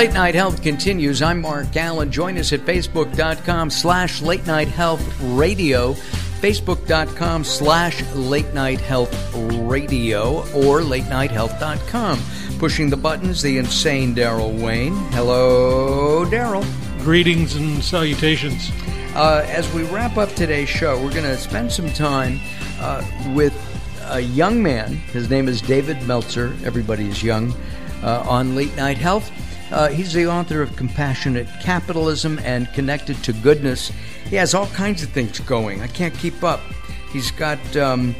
Late Night Health continues. I'm Mark Allen. Join us at Facebook.com/Late Night Health Radio, Facebook.com/Late Night Health Radio, or LateNightHealth.com. Pushing the buttons, the insane Daryl Wayne. Hello, Daryl. Greetings and salutations. As we wrap up today's show, we're going to spend some time with a young man. His name is David Meltzer. Everybody is young on Late Night Health. He's the author of Compassionate Capitalism and Connected to Goodness. He has all kinds of things going. I can't keep up. He's got the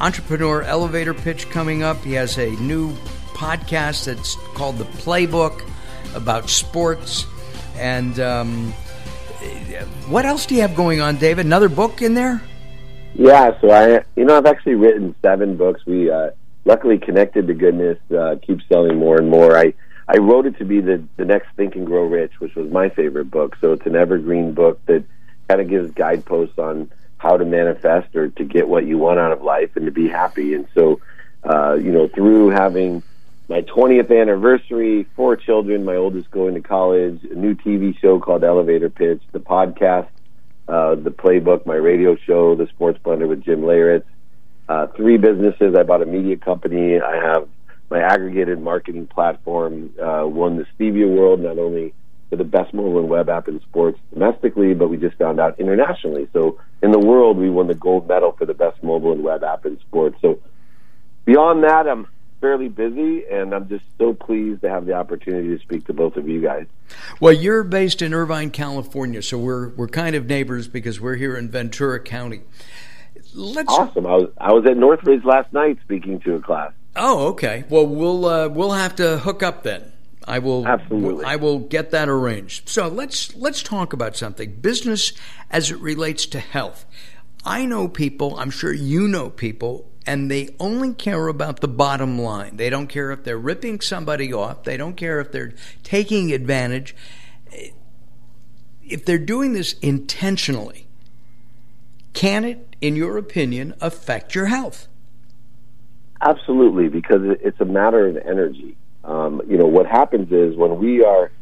Entrepreneur Elevator Pitch coming up. He has a new podcast that's called The Playbook about sports. And what else do you have going on, David? Another book in there? Yeah, so I've actually written 7 books. We luckily Connected to Goodness keeps selling more and more. I wrote it to be the next Think and Grow Rich, which was my favorite book. So it's an evergreen book that kind of gives guideposts on how to manifest or to get what you want out of life and to be happy. And so, through having my 20th anniversary, 4 children, my oldest going to college, a new TV show called Elevator Pitch, the podcast, the Playbook, my radio show, The Sports Blender with Jim Layritz, 3 businesses. I bought a media company. I have my aggregated marketing platform, won the Stevia World, not only for the best mobile and web app in sports domestically, but we just found out internationally. So in the world, we won the gold medal for the best mobile and web app in sports. So beyond that, I'm fairly busy, and I'm just so pleased to have the opportunity to speak to both of you guys. Well, you're based in Irvine, California, so we're kind of neighbors because we're here in Ventura County. Awesome. I was at Northridge last night speaking to a class. Oh, okay. Well, we'll have to hook up then. I will absolutely. I will get that arranged. So let's talk about something. Business as it relates to health. I know people. I'm sure you know people, and they only care about the bottom line. They don't care if they're ripping somebody off. They don't care if they're taking advantage. If they're doing this intentionally, can it, in your opinion, affect your health? Absolutely, because it's a matter of energy. What happens is when we are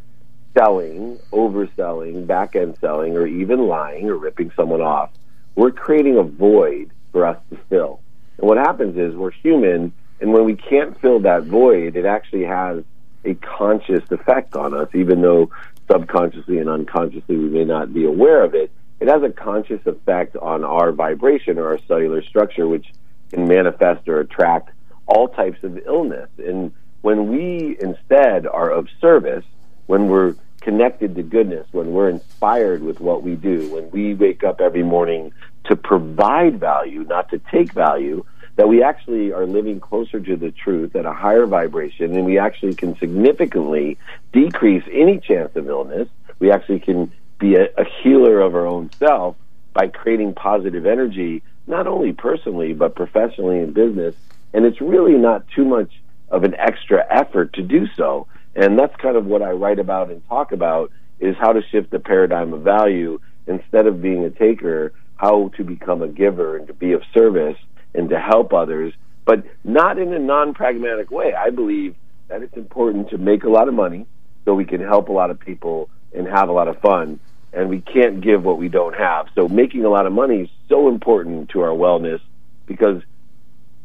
selling, overselling, back-end selling, or even lying or ripping someone off, we're creating a void for us to fill. And what happens is we're human, and when we can't fill that void, it actually has a conscious effect on us, even though subconsciously and unconsciously we may not be aware of it. It has a conscious effect on our vibration or our cellular structure, which can manifest or attract all types of illness. And when we instead are of service, when we're connected to goodness, when we're inspired with what we do, when we wake up every morning to provide value, not to take value, that we actually are living closer to the truth at a higher vibration, and we actually can significantly decrease any chance of illness. We actually can be a healer of our own self by creating positive energy, not only personally, but professionally in business. And it's really not too much of an extra effort to do so. And that's kind of what I write about and talk about, is how to shift the paradigm of value. Instead of being a taker, how to become a giver and to be of service and to help others, but not in a non-pragmatic way. I believe that it's important to make a lot of money so we can help a lot of people and have a lot of fun. And we can't give what we don't have. So making a lot of money is so important to our wellness, because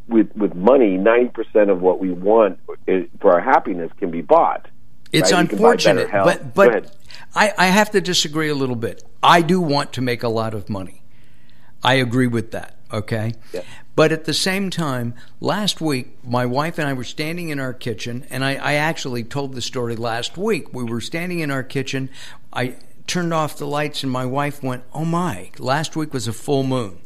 with money, 9% of what we want for our happiness can be bought. It's right? Unfortunate, but I have to disagree a little bit. I do want to make a lot of money. I agree with that, okay? Yeah. But at the same time, last week, my wife and I were standing in our kitchen, and I actually told the story last week. We were standing in our kitchen. I turned off the lights, and my wife went, "Oh my, last week was a full moon."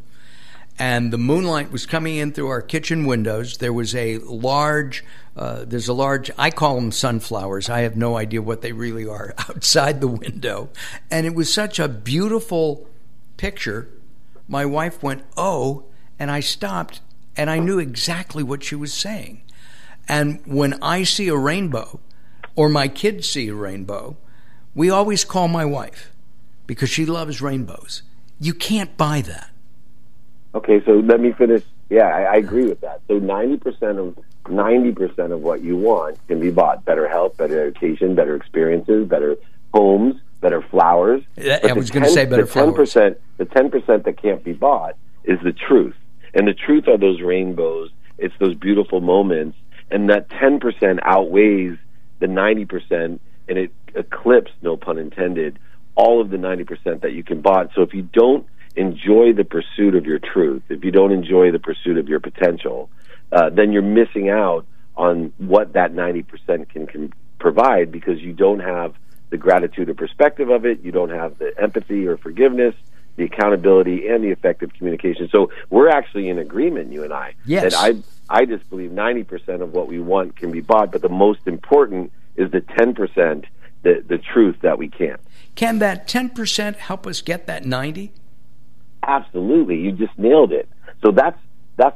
And the moonlight was coming in through our kitchen windows. There was a large, I call them sunflowers. I have no idea what they really are, outside the window. And it was such a beautiful picture. My wife went, "Oh," and I stopped, and I knew exactly what she was saying. And when I see a rainbow, or my kids see a rainbow, we always call my wife because she loves rainbows. You can't buy that. Okay, so let me finish. Yeah, I agree with that. So 90% of what you want can be bought. Better health, better education, better experiences, better homes, better flowers. I was going to say better flowers. The 10% that can't be bought is the truth. And the truth are those rainbows. It's those beautiful moments. And that 10% outweighs the 90%, and it eclipses, no pun intended, all of the 90% that you can buy. So if you don't enjoy the pursuit of your truth, if you don't enjoy the pursuit of your potential, then you're missing out on what that 90% can provide, because you don't have the gratitude or perspective of it. You don't have the empathy or forgiveness, the accountability, and the effective communication. So we're actually in agreement, you and I. Yes. That I just believe 90% of what we want can be bought, but the most important is the 10%, the truth that we can't. Can that 10% help us get that 90? Absolutely. You just nailed it. So that's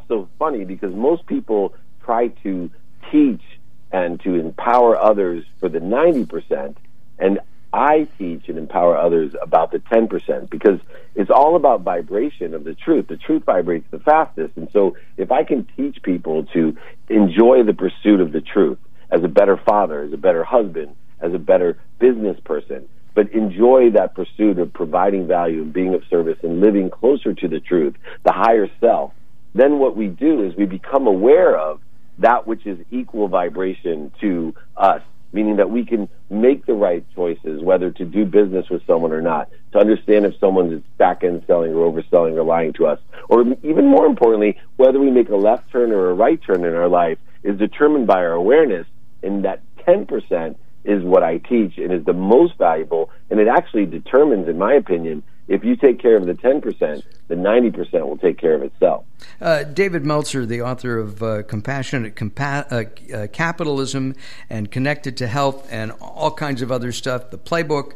so funny, because most people try to teach and to empower others for the 90%, and I teach and empower others about the 10%, because it's all about vibration of the truth. The truth vibrates the fastest. And so if I can teach people to enjoy the pursuit of the truth as a better father, as a better husband, as a better business person, but enjoy that pursuit of providing value and being of service and living closer to the truth, the higher self, then what we do is we become aware of that which is equal vibration to us, meaning that we can make the right choices, whether to do business with someone or not, to understand if someone is back-end selling or overselling or lying to us, or even more importantly, whether we make a left turn or a right turn in our life is determined by our awareness, and that 10% is what I teach and is the most valuable, and it actually determines, in my opinion, if you take care of the 10%, the 90% will take care of itself. David Meltzer, the author of Compassionate Capitalism and Connected to Health and all kinds of other stuff, The Playbook.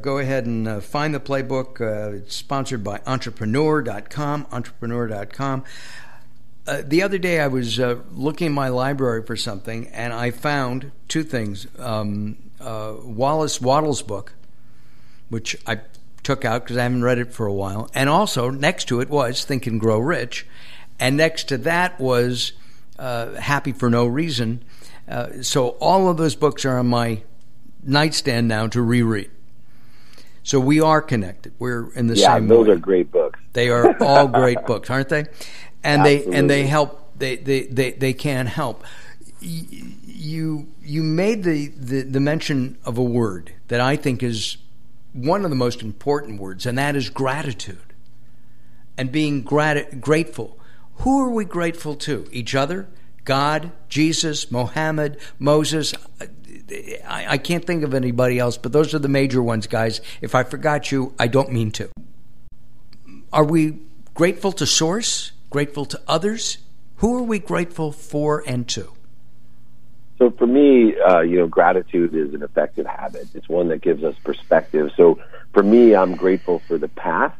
Go ahead and find The Playbook. It's sponsored by Entrepreneur.com, Entrepreneur.com. The other day I was looking in my library for something, and I found two things. Wallace Wattles' book, which I took out because I haven't read it for a while, and also next to it was Think and Grow Rich, and next to that was Happy for No Reason. So all of those books are on my nightstand now to reread. So we are connected. We're in the same way. Yeah, those are great books. They are all great books, aren't they? And Absolutely. they help. They can help. You made the mention of a word that I think is one of the most important words, and that is gratitude and being grateful. Who are we grateful to? Each other? God, Jesus, Mohammed, Moses. I can't think of anybody else, but those are the major ones, guys. If I forgot you, I don't mean to. Are we grateful to Source? Grateful to others? Who are we grateful for and to? So for me, gratitude is an effective habit. It's one that gives us perspective. So for me, I'm grateful for the past,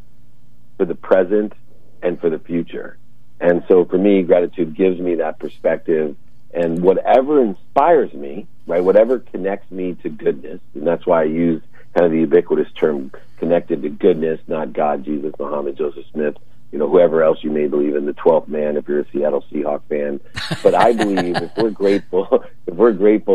for the present, and for the future. And so for me, gratitude gives me that perspective. And whatever inspires me, right, whatever connects me to goodness, and that's why I use kind of the ubiquitous term connected to goodness, not God, Jesus, Muhammad, Joseph Smith, whoever else you may believe in, the 12th man if you're a Seattle Seahawks fan. But I believe if we're grateful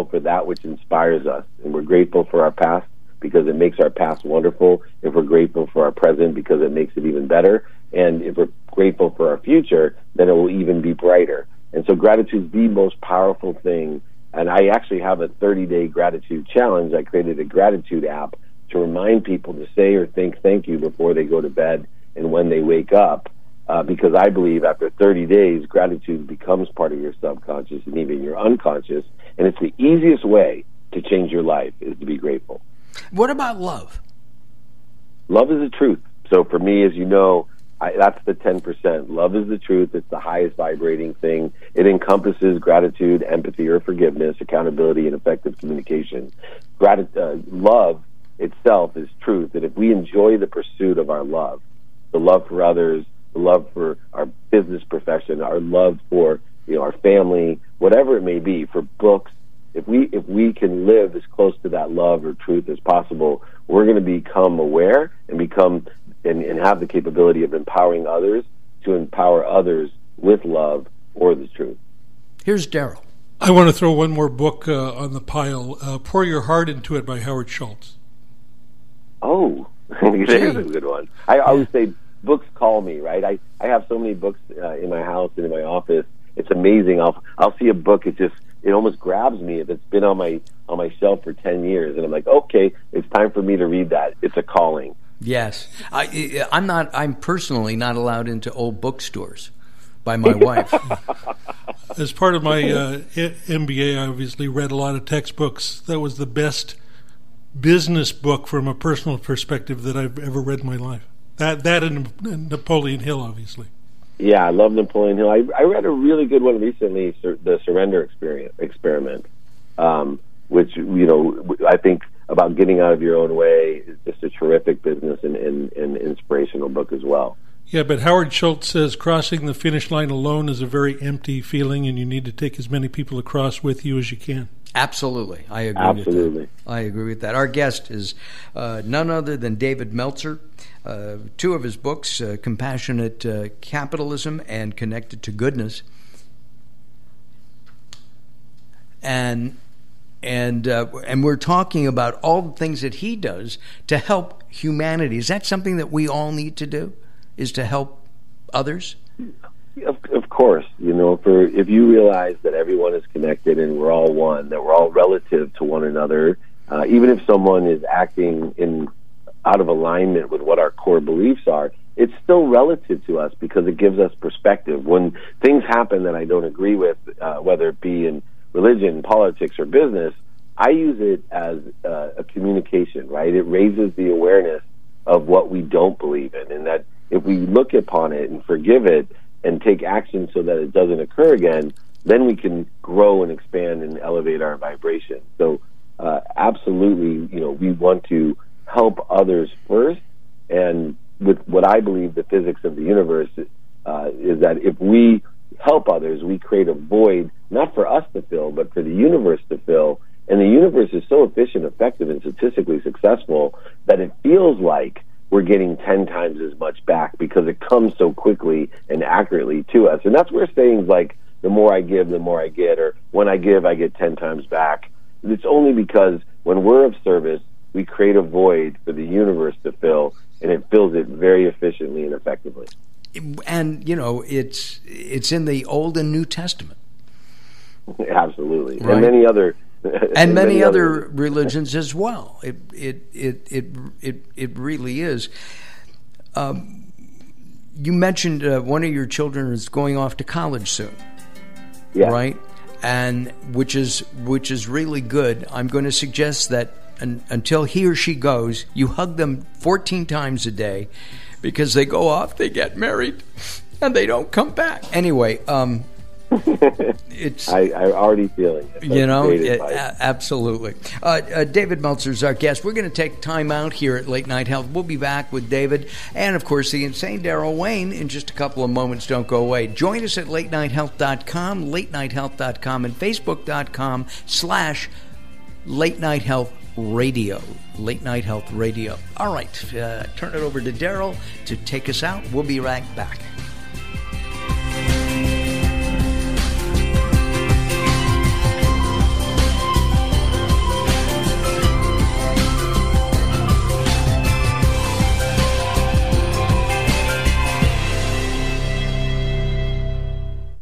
for that which inspires us, and we're grateful for our past because it makes our past wonderful, if we're grateful for our present because it makes it even better, and if we're grateful for our future, then it will even be brighter. And so gratitude is the most powerful thing. And I actually have a 30-day gratitude challenge. I created a gratitude app to remind people to say or think thank you before they go to bed and when they wake up, because I believe after 30 days, gratitude becomes part of your subconscious and even your unconscious, and it's the easiest way to change your life is to be grateful. What about love? Love is the truth. So for me, as you know, that's the 10%. Love is the truth. It's the highest vibrating thing. It encompasses gratitude, empathy or forgiveness, accountability, and effective communication. Love itself is truth, and if we enjoy the pursuit of our love, the love for others, the love for our business profession, our love for our family, whatever it may be, for books. If we can live as close to that love or truth as possible, we're going to become aware and have the capability of empowering others to empower others with love or the truth. Here's Daryl. I want to throw one more book on the pile, Pour Your Heart Into It by Howard Schultz. Oh, there's a good one. I always say books call me, right? I have so many books in my house and in my office. It's amazing. I'll see a book. It almost grabs me if it's been on my shelf for 10 years. And I'm like, okay, it's time for me to read that. It's a calling. Yes. I'm personally not allowed into old bookstores by my wife. As part of my MBA, I obviously read a lot of textbooks. That was the best business book from a personal perspective that I've ever read in my life. That and Napoleon Hill, obviously. Yeah, I love Napoleon Hill. I read a really good one recently, The Surrender Experiment, which, you know, I think about getting out of your own way is just a terrific business and inspirational book as well. Yeah, but Howard Schultz says crossing the finish line alone is a very empty feeling, and you need to take as many people across with you as you can. Absolutely. I agree with that. I agree with that. Our guest is none other than David Meltzer. Two of his books, Compassionate Capitalism and Connected to Goodness. And we're talking about all the things that he does to help humanity. Is that something that we all need to do? Is to help others? Of course, you know, if you realize that everyone is connected and we're all one, that we're all relative to one another, even if someone is acting out of alignment with what our core beliefs are, it's still relative to us because it gives us perspective. When things happen that I don't agree with, whether it be in religion, politics, or business, I use it as a communication, right? It raises the awareness of what we don't believe in, and that if we look upon it and forgive it and take action so that it doesn't occur again, then we can grow and expand and elevate our vibration. So absolutely, you know, we want to help others first. And with what I believe the physics of the universe is that if we help others, we create a void, not for us to fill, but for the universe to fill. And the universe is so efficient, effective, and statistically successful that it feels like we're getting 10 times as much back because it comes so quickly and accurately to us. And that's where sayings like, the more I give, the more I get, or when I give, I get 10 times back. It's only because when we're of service, we create a void for the universe to fill, and it fills it very efficiently and effectively. And, you know, it's in the Old and New Testament. Absolutely. Right. And many other... and many other religions as well. It really is. You mentioned one of your children is going off to college soon, right? And which is really good. I'm going to suggest that until he or she goes, you hug them 14 times a day, because they go off, they get married, and they don't come back. Anyway. I'm already feeling it. That's, you know, absolutely. David Meltzer is our guest. We're going to take time out here at Late Night Health. We'll be back with David and, of course, the insane Daryl Wayne in just a couple of moments. Don't go away. Join us at LateNightHealth.com, LateNightHealth.com, and Facebook.com/LateNightHealthRadio. Late Night Health Radio. All right. Turn it over to Daryl to take us out. We'll be right back.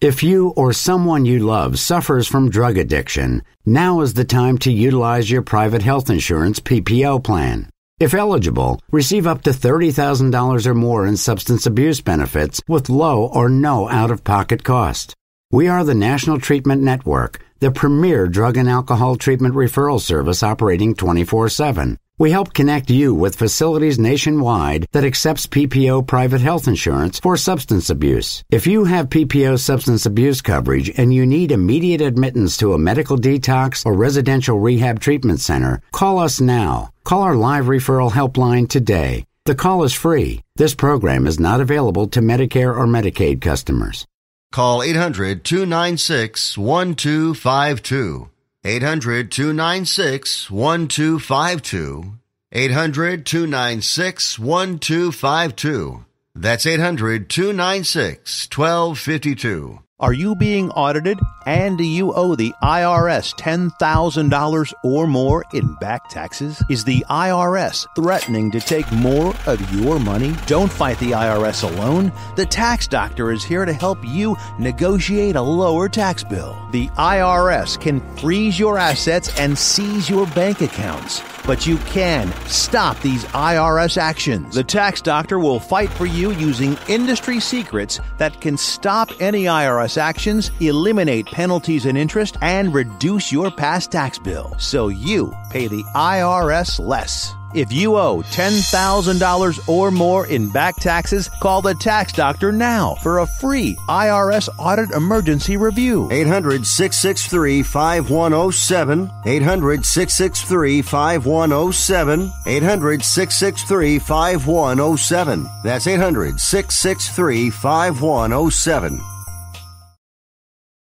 If you or someone you love suffers from drug addiction, now is the time to utilize your private health insurance PPO plan. If eligible, receive up to $30,000 or more in substance abuse benefits with low or no out-of-pocket cost. We are the National Treatment Network, the premier drug and alcohol treatment referral service operating 24/7. We help connect you with facilities nationwide that accepts PPO private health insurance for substance abuse. If you have PPO substance abuse coverage and you need immediate admittance to a medical detox or residential rehab treatment center, call us now. Call our live referral helpline today. The call is free. This program is not available to Medicare or Medicaid customers. Call 800-296-1252. 800-296-1252. 800-296-1252. That's 800-296-1252. Are you being audited? And do you owe the IRS $10,000 or more in back taxes? Is the IRS threatening to take more of your money? Don't fight the IRS alone. The Tax Doctor is here to help you negotiate a lower tax bill. The IRS can freeze your assets and seize your bank accounts, but you can stop these IRS actions. The Tax Doctor will fight for you using industry secrets that can stop any IRS actions, eliminate penalties and interest, and reduce your past tax bill so you pay the IRS less. If you owe $10,000 or more in back taxes, call the Tax Doctor now for a free IRS audit emergency review. 800-663-5107. 800-663-5107. 800-663-5107. That's 800-663-5107.